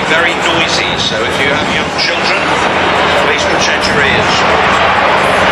be very noisy, so if you have young children, please protect your ears.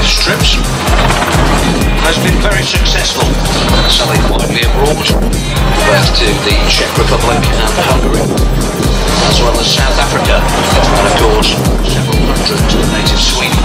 Strips has been very successful, selling widely abroad, both to the Czech Republic and Hungary, as well as South Africa, and of course several hundred to the native Sweden.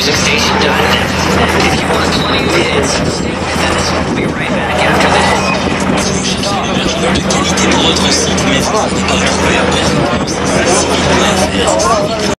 music station .net. If you want 20 minutes, stay with us. We'll be right back after this.